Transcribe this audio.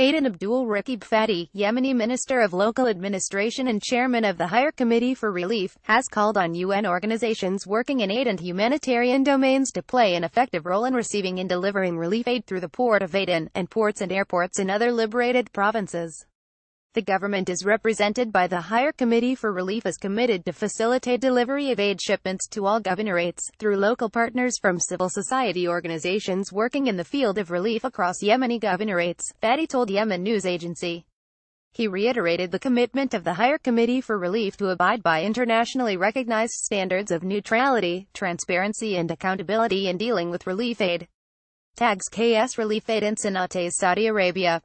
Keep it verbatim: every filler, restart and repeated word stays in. Aden Abdulraqib Fatih, Yemeni Minister of Local Administration and Chairman of the Higher Committee for Relief, has called on U N organizations working in aid and humanitarian domains to play an effective role in receiving and delivering relief aid through the Port of Aden, and ports and airports in other liberated provinces. The government is represented by the Higher Committee for Relief is committed to facilitate delivery of aid shipments to all governorates, through local partners from civil society organizations working in the field of relief across Yemeni governorates, Fatih told Yemen News Agency. He reiterated the commitment of the Higher Committee for Relief to abide by internationally recognized standards of neutrality, transparency and accountability in dealing with relief aid. Tags K S Relief Aid in Sanates, Saudi Arabia.